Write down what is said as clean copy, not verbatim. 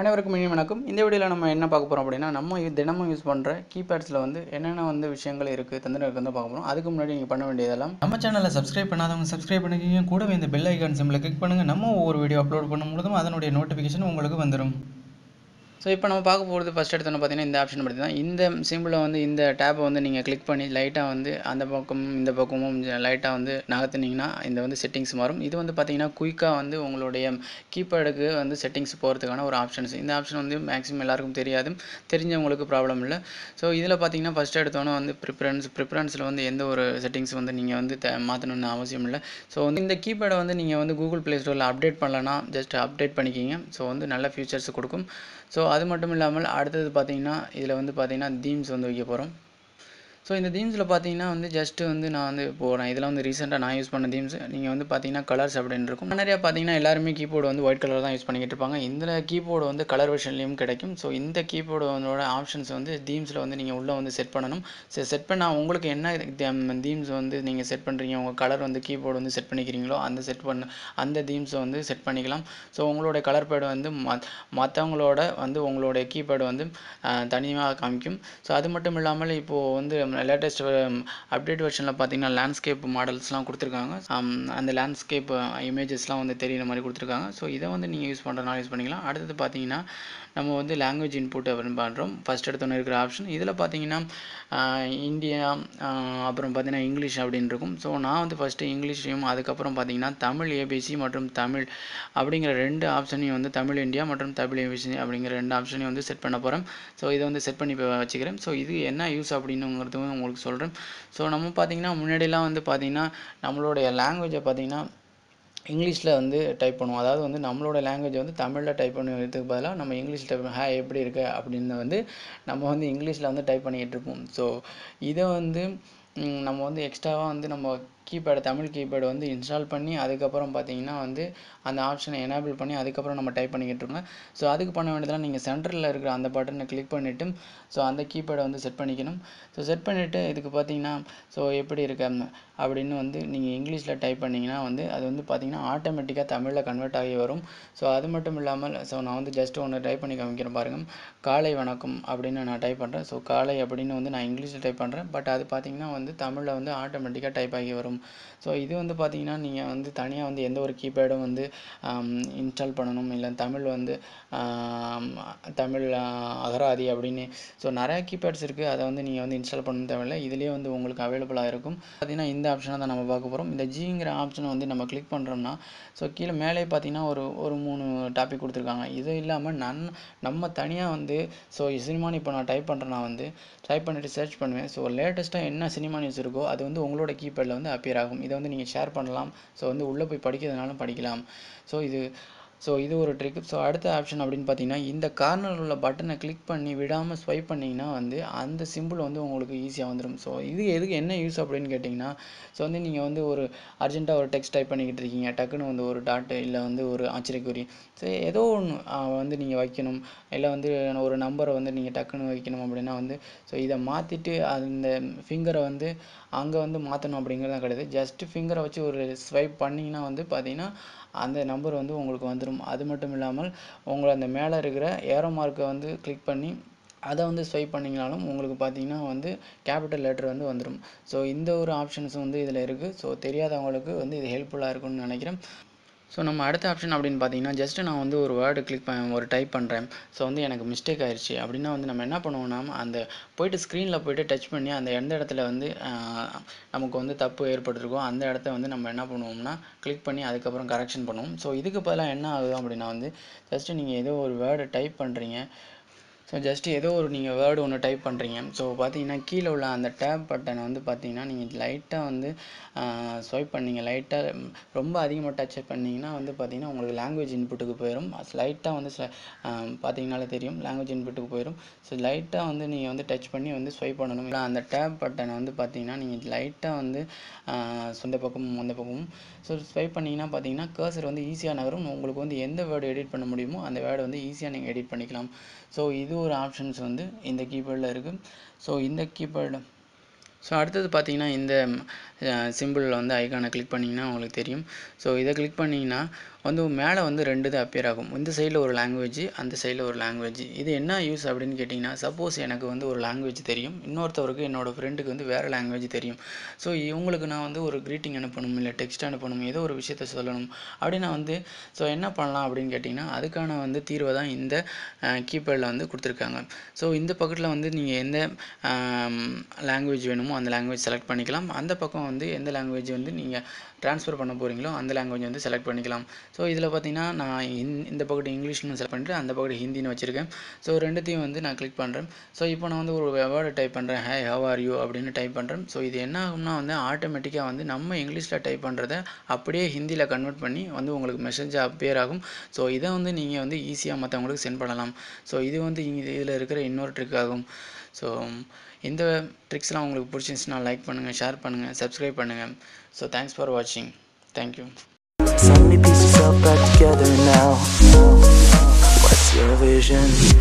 அனைவருக்கும் இனிய வணக்கம். இந்த வீடியோவில் நம்ம என்ன பார்க்க போகிறோம் அப்படின்னா, நம்ம தினமும் யூஸ் பண்ணுற கீபேட்ஸில் என்னென்ன விஷயங்கள் இருக்குது, தந்திரங்கள் தான் பார்க்க போகிறோம். அதுக்கு முன்னாடி நீங்கள் பண்ண வேண்டியதெல்லாம், நம்ம சேனலை சப்ஸ்கிரைப் பண்ணாதவங்க சப்ஸ்கிரைப் பண்ணிக்கிங்க, கூடவே இந்த பெல் ஐக்கான் சிம்பிளை கிளிக் பண்ணுங்கள். நம்ம ஒவ்வொரு வீடியோ அப்லோட் பண்ணும்போதும் அதனுடைய நோட்டிஃபிகேஷன் உங்களுக்கு வந்துடும். ஸோ இப்போ நம்ம பார்க்க போகிறது ஃபஸ்ட் எடுத்தோன்னு பார்த்தீங்கன்னா இந்த ஆப்ஷன் பற்றி தான். இந்த சிம்பிளை இந்த டேப்பை நீங்கள் கிளிக் பண்ணி லைட்டாக அந்த பக்கமும் இந்த பக்கமும் லைட்டாக நகர்த்துனீங்கன்னா இந்த செட்டிங்ஸ் மாறும். இது பார்த்தீங்கன்னா குயிக்காக உங்களுடைய கீபேடுக்கு செட்டிங்ஸ் போகிறதுக்கான ஒரு ஆப்ஷன்ஸ். இந்த ஆப்ஷன் மேக்ஸிமம் எல்லாருக்கும் தெரியாது, தெரிஞ்சவங்களுக்கு ப்ராப்ளம் இல்லை. ஸோ இதில் பார்த்தீங்கன்னா ஃபஸ்ட் எடுத்தோன்னே ப்ரிஃபரன்ஸில் எந்த ஒரு செட்டிங்ஸ் நீங்கள் மாற்றணும்னு அவசியம் இல்லை. ஸோ இந்த கீபேடை நீங்கள் கூகுள் ப்ளே ஸ்டோரில் அப்டேட் பண்ணலன்னா ஜஸ்ட் அப்டேட் பண்ணிக்கிங்க. ஸோ நல்ல ஃபியூச்சர்ஸ் கொடுக்கும். ஸோ அது மட்டும் இல்லாமல் அடுத்தது பார்த்தீங்கன்னா இதில் பார்த்தீங்கன்னா தீம்ஸ் வைக்க போகிறோம். ஸோ இந்த தீம்ஸில் பார்த்தீங்கன்னா ஜஸ்ட்டு நான் போகிறேன். இதில் ரீசெண்டாக நான் யூஸ் பண்ண தீம்ஸ் நீங்கள் பார்த்தீங்கன்னா கலர்ஸ் அப்படின்னு இருக்கும். நிறையா பார்த்தீங்கன்னா எல்லாருமே கீபோர்டு ஒயிட் கலர் தான் யூஸ் பண்ணிக்கிட்டு இருப்பாங்க. இந்த கீபோர்டு கலர் வெர்ஷன்லேயும் கிடைக்கும். ஸோ இந்த கீபோர்டோட ஆப்ஷன்ஸ் தீம்ஸில் நீங்கள் உள்ளே செட் பண்ணணும். செட் பண்ணால் உங்களுக்கு என்ன தீம்ஸ் நீங்கள் செட் பண்ணுறீங்க, உங்கள் கலர் கீபோர்டு செட் பண்ணிக்கிறீங்களோ அந்த அந்த தீம்ஸை செட் பண்ணிக்கலாம். ஸோ உங்களுடைய கலர் பேடு மற்றவங்களோட உங்களுடைய கீபேர்டு தனியாக காமிக்கும். ஸோ அது மட்டும் இல்லாமல் இப்போது லேட்டஸ்ட் அப்டேட் வெர்ஷனில் பார்த்தீங்கன்னா லேண்ட்ஸ்கேப் மாடல்ஸ்லாம் கொடுத்துருக்காங்க. அந்த லேண்ட்ஸ்கேப் இமேஜஸ்லாம் தெரிகிற மாதிரி கொடுத்துருக்காங்க. ஸோ இதை நீங்கள் யூஸ் பண்ணுறதுனால யூஸ் பண்ணிக்கலாம். அடுத்தது பார்த்தீங்கன்னா நம்ம லாங்குவேஜ் இன்புட் அப்படின்னு பண்ணுறோம். ஃபஸ்ட் எடுத்தோன்னு இருக்கிற ஆப்ஷன் இதில் பார்த்தீங்கன்னா இந்தியா, அப்புறம் பார்த்தீங்கன்னா இங்கிலீஷ் அப்படின்னு இருக்கும். ஸோ நான் ஃபஸ்ட்டு இங்கிலீஷையும் அதுக்கப்புறம் பார்த்தீங்கன்னா தமிழ் ஏபிசி மற்றும் தமிழ் அப்படிங்கிற ரெண்டு ஆப்ஷனையும் தமிழ் இந்தியா மற்றும் தமிழ் ஏபிசி அப்படிங்கிற ரெண்டு ஆப்ஷனையும் செட் பண்ண போகிறேன். ஸோ இதை செட் பண்ணி வச்சுக்கிறேன். ஸோ இது என்ன யூஸ் அப்படின்னுங்கிறது உங்களுக்கு சொல்கிறேன். ஸோ நம்ம பார்த்தீங்கன்னா முன்னாடிலாம் பார்த்தீங்கன்னா நம்மளுடைய லாங்குவேஜை பார்த்தீங்கன்னா இங்கிலீஷில் டைப் பண்ணுவோம். அதாவது நம்மளோட லாங்குவேஜ் தமிழில் டைப் பண்ணுறதுக்கு பதிலாக நம்ம இங்கிலீஷ் டைப் ஹே எப்படி இருக்கு அப்படின்னு நம்ம இங்கிலீஷில் டைப் பண்ணிக்கிட்டு இருப்போம். ஸோ இதை நம்ம எக்ஸ்ட்ராவாக நம்ம கீபேடு தமிழ் கீபேடு இன்ஸ்டால் பண்ணி அதுக்கப்புறம் பார்த்தீங்கன்னா அந்த ஆப்ஷனை எனேபிள் பண்ணி அதுக்கப்புறம் நம்ம டைப் பண்ணிக்கிட்டு இருக்கோம். ஸோ அதுக்கு பண்ண வேண்டியதெல்லாம் நீங்கள் சென்டரில் இருக்கிற அந்த பட்டனை கிளிக் பண்ணிவிட்டு ஸோ அந்த கீபேடை செட் பண்ணிக்கணும். ஸோ செட் பண்ணிவிட்டு இதுக்கு பார்த்தீங்கன்னா ஸோ எப்படி இருக்க அப்படின்னு நீங்கள் இங்கிலீஷில் டைப் பண்ணிங்கன்னா அது பார்த்தீங்கன்னா ஆட்டோமேட்டிக்காக தமிழில் கன்வெர்ட் ஆகி வரும். ஸோ அது மட்டும் இல்லாமல் ஸோ நான் ஜஸ்ட் ஒன்று டைப் பண்ணி காமிக்கிறேன் பாருங்கள். காலை வணக்கம் அப்படின்னு நான் டைப் பண்ணுறேன். ஸோ காலை அப்படின்னு நான் இங்கிலீஷில் டைப் பண்ணுறேன். பட் அது பார்த்தீங்கன்னா தமிழில் ஆட்டோமேட்டிக்காக டைப் ஆகி வரும். ஸோ இது பார்த்தீங்கன்னா நீங்கள் தனியாக எந்த ஒரு கீபேடும் இன்ஸ்டால் பண்ணணும் இல்லை. தமிழ் தமிழ் அகராதி அப்படின்னு ஸோ நிறையா கீபேட்ஸ் இருக்குது. அதை நீங்கள் இன்ஸ்டால் பண்ண தேவையில்லை, இதிலே உங்களுக்கு அவைலபிளாக இருக்கும். பார்த்தீங்கன்னா இந்த ஆப்ஷனை தான் நம்ம பார்க்க போகிறோம். இந்த ஜிங்கிற ஆப்ஷனை நம்ம கிளிக் பண்ணுறோம்னா ஸோ கீழே மேலே பார்த்தீங்கன்னா ஒரு 3 டாபிக் கொடுத்துருக்காங்க. இது இல்லாமல் நம்ம தனியாக ஸோ சினிமானு இப்போ நான் டைப் பண்ணுறேன்னா டைப் பண்ணிவிட்டு சர்ச் பண்ணுவேன். ஸோ லேட்டஸ்ட்டாக என்ன சினிமா நியூஸ் இருக்கோ அது உங்களோட கீபேடில் அப்பியர் ஆகும். இதை நீங்கள் ஷேர் பண்ணலாம். ஸோ உள்ளே போய் படிக்கிறதுனாலும் படிக்கலாம். ஸோ இது ஒரு ட்ரிக். ஸோ அடுத்த ஆப்ஷன் அப்படின்னு பார்த்தீங்கன்னா இந்த கார்னர் உள்ள பட்டனை கிளிக் பண்ணி விடாமல் ஸ்வைப் பண்ணிங்கன்னா அந்த சிம்பிள் உங்களுக்கு ஈஸியாக வந்துடும். ஸோ இது எதுக்கு என்ன யூஸ் அப்படின்னு கேட்டிங்கன்னா ஸோ நீங்கள் ஒரு அர்ஜென்ட்டாக ஒரு டெக்ஸ்ட் டைப் பண்ணிக்கிட்டு இருக்கீங்க, டக்குன்னு ஒரு டாட் இல்லை ஒரு ஆச்சரியக்குறி ஸோ ஏதோ ஒன்று நீங்கள் வைக்கணும் இல்லை ஒரு நம்பரை நீங்கள் டக்குன்னு வைக்கணும் அப்படின்னா ஸோ இதை மாற்றிட்டு அந்த ஃபிங்கரை அங்கே மாற்றணும் அப்படிங்கிறதான் கிடையாது. ஜஸ்ட் ஃபிங்கரை வச்சு ஒரு ஸ்வைப் பண்ணிங்கன்னா பார்த்தீங்கன்னா அந்த நம்பர் உங்களுக்கு வந்துடும். அது மட்டும் இல்லாமல் உங்களை அந்த மேலே இருக்கிற ஏரோ மார்க்கை கிளிக் பண்ணி அதை ஸ்வைப் பண்ணிங்கனாலும் உங்களுக்கு பார்த்தீங்கன்னா கேபிட்டல் லெட்டர் வந்துடும். ஸோ இந்த ஒரு ஆப்ஷன்ஸ் இதில் இருக்குது. ஸோ தெரியாதவங்களுக்கு இது ஹெல்ப்ஃபுல்லாக இருக்கும்னு நினைக்கிறேன். ஸோ நம்ம அடுத்த ஆப்ஷன் அப்படின்னு பார்த்தீங்கன்னா ஜஸ்ட்டு நான் ஒரு வேர்டு கிளிக் ஒரு டைப் பண்ணுறேன். ஸோ எனக்கு மிஸ்டேக் ஆயிடுச்சு அப்படின்னா நம்ம என்ன பண்ணுவோம்னா அந்த போய்ட்டு ஸ்க்ரீனில் போய்ட்டு டச் பண்ணி அந்த எந்த இடத்துல நமக்கு தப்பு ஏற்பட்டிருக்கோ அந்த இடத்த நம்ம என்ன பண்ணுவோம்னா கிளிக் பண்ணி அதுக்கப்புறம் கரெக்ஷன் பண்ணுவோம். ஸோ இதுக்கு பதிலாக என்ன ஆகுது அப்படின்னா ஜஸ்ட்டு நீங்கள் ஏதோ ஒரு வேர்டு டைப் பண்ணுறீங்க. ஸோ ஜஸ்ட்டு ஏதோ ஒரு நீங்கள் வேர்டு ஒன்று டைப் பண்ணுறீங்க. ஸோ பார்த்தீங்கன்னா கீழே உள்ள அந்த டேப் பட்டனை பார்த்தீங்கன்னா நீங்கள் லைட்டாக ஸ்வைப் பண்ணிங்க, லைட்டாக ரொம்ப அதிகமாக டச் பண்ணிங்கன்னா பார்த்தீங்கன்னா உங்களுக்கு லாங்குவேஜ் இன்புட்டுக்கு போயிடும். லைட்டாக பார்த்தீங்கனாலே தெரியும் லாங்குவேஜ் இன்புட்டுக்கு போயிடும். ஸோ லைட்டாக நீங்கள் டச் பண்ணி ஸ்வைப் பண்ணணும். இல்லை அந்த டேப் பட்டனை பார்த்தீங்கன்னா நீங்கள் லைட்டாக இந்த பக்கமும் அந்த பக்கமும் ஸோ ஸ்வைப் பண்ணிங்கன்னா பார்த்தீங்கன்னா கர்சர் ஈஸியாக நகரும். உங்களுக்கு எந்த வேர்டு எடிட் பண்ண முடியுமோ அந்த வேர்டு ஈஸியாக நீங்கள் எடிட் பண்ணிக்கலாம். ஸோ இது ஒரு ஆப்ஷன்ஸ் இந்த கீபேடில் இருக்குது. ஸோ இந்த கீபேடில் ஸோ அடுத்தது பார்த்தீங்கன்னா இந்த சிம்பிளில் ஐக்கானை கிளிக் பண்ணிங்கன்னா உங்களுக்கு தெரியும். ஸோ இதை கிளிக் பண்ணிங்கன்னா வந்து மேலே வந்து ரெண்டுது அப்பியர் ஆகும் இந்த சைடுல ஒரு language அந்த சைடுல ஒரு language இது என்ன யூஸ் அப்படினு கேட்டிங்கனா சப்போஸ் எனக்கு வந்து ஒரு language தெரியும் இன்னொருத்தருக்கு என்னோட ஃப்ரெண்டுக்கு வந்து வேற language தெரியும் சோ இவங்களுக்கு நான் வந்து ஒரு greeting அனுப்பணும் இல்ல text அனுப்பணும் ஏதோ ஒரு விஷயத்தை சொல்லணும் அப்படினா வந்து சோ என்ன பண்ணலாம் அப்படினு கேட்டிங்கனா அதுக்கான வந்து தீர்வு தான் இந்த கீபேட்ல வந்து கொடுத்திருக்காங்க சோ இந்த பக்கத்துல வந்து நீங்க எந்த language வேணுமோ அந்த language select பண்ணிக்கலாம் அந்த பக்கம் வந்து எந்த language வந்து நீங்க transfer பண்ண போறீங்களோ அந்த language வந்து select பண்ணிக்கலாம் So, this is the pocket English and the pocket Hindi. So, I click on them. So, if you type under Hi, how are you? Type under So, this is automatically number English type under the Hindi convert money on the message appear. So, this is easy to send. So, this is another trick. So, this tricks like, share, subscribe. So, thanks for watching. Thank you. So many pieces all back together now. What's your vision?